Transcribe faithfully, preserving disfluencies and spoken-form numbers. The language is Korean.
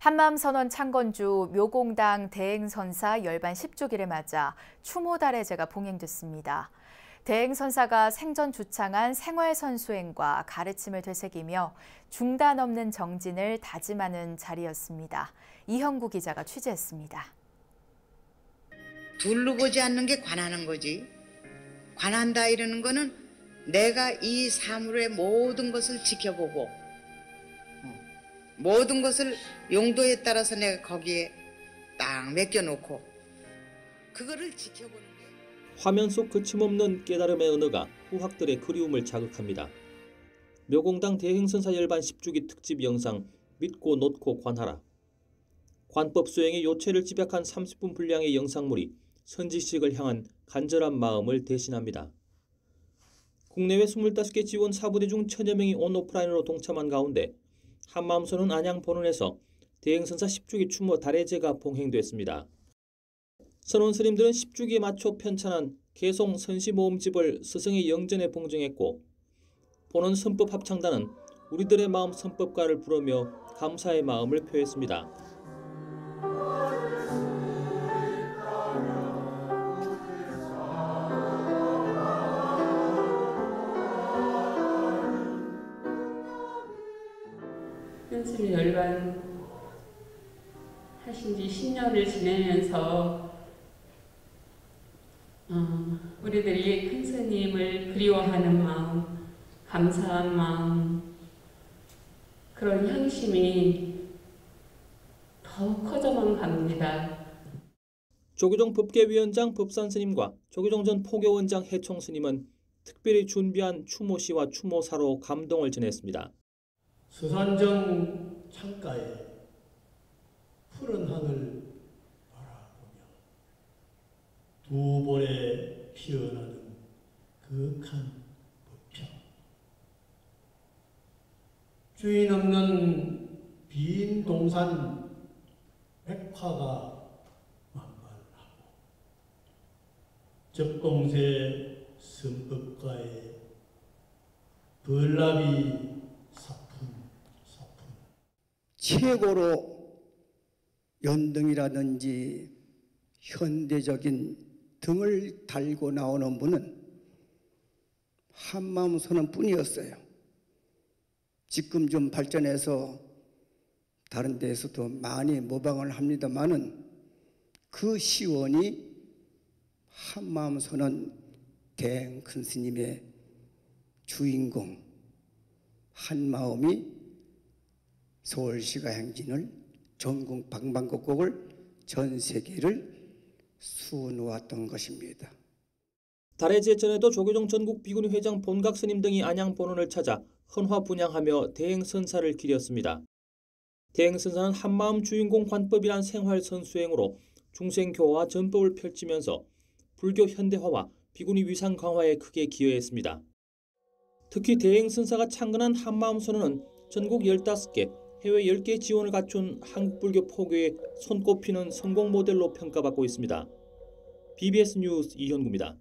한마음선원 창건주 묘공당 대행선사 열반 십 주기를 맞아 추모달의제가 봉행됐습니다. 대행선사가 생전 주창한 생활선수행과 가르침을 되새기며 중단 없는 정진을 다짐하는 자리였습니다. 이현구 기자가 취재했습니다. 둘러보지 않는 게 관하는 거지. 관한다 이러는 거는 내가 이 사물의 모든 것을 지켜보고 모든 것을 용도에 따라서 내가 거기에 딱 맡겨놓고 그거를 지켜보는 거예요. 화면 속 그침없는 깨달음의 은어가 후학들의 그리움을 자극합니다. 묘공당 대행선사 열반 십 주기 특집 영상 믿고 놓고 관하라. 관법 수행의 요체를 집약한 삼십 분 분량의 영상물이 선지식을 향한 간절한 마음을 대신합니다. 국내외 이십오 개 지원 사부대 중 천여 명이 온 오프라인으로 동참한 가운데 한마음선원 안양 본원에서 대행선사 십 주기 추모 달의제가 봉행됐습니다. 선원 스님들은 십 주기에 맞춰 편찬한 개송 선시모음집을 스승의 영전에 봉정했고, 본원 선법 합창단은 우리들의 마음 선법가를 부르며 감사의 마음을 표했습니다. 스님 열반 하신 지 십 년을 지내면서 어, 우리들이 큰 스님을 그리워하는 마음, 감사한 마음, 그런 향심이 더욱 커져만 갑니다. 조계종 법계위원장 법산스님과 조계종 전 포교원장 해총스님은 특별히 준비한 추모시와 추모사로 감동을 전했습니다. 서산정 창가에 푸른 하늘 바라보며 두 볼에 피어나는 그윽한 법정, 주인 없는 빈 동산 백화가 만발하고 적공세 선법가의 벌납이 최고로 연등이라든지 현대적인 등을 달고 나오는 분은 한마음선원뿐이었어요. 지금 좀 발전해서 다른 데에서도 많이 모방을 합니다마는 그 시원이 한마음선원 대행 큰 스님의 주인공 한마음이 서울시가 행진을 전국 방방곡곡을 전 세계를 수놓았던 것입니다. 달의제 전에도 조계종 전국 비구니 회장 본각 스님 등이 안양 본원을 찾아 헌화 분향하며 대행선사를 기렸습니다. 대행선사는 한마음 주인공 관법이란 생활 선수행으로 중생교화와 전법을 펼치면서 불교 현대화와 비구니 위상 강화에 크게 기여했습니다. 특히 대행선사가 창건한 한마음선원은 전국 열다섯 개 해외 열 개 지원을 갖춘 한국불교 포교의 손꼽히는 성공 모델로 평가받고 있습니다. 비비에스 뉴스 이현구입니다.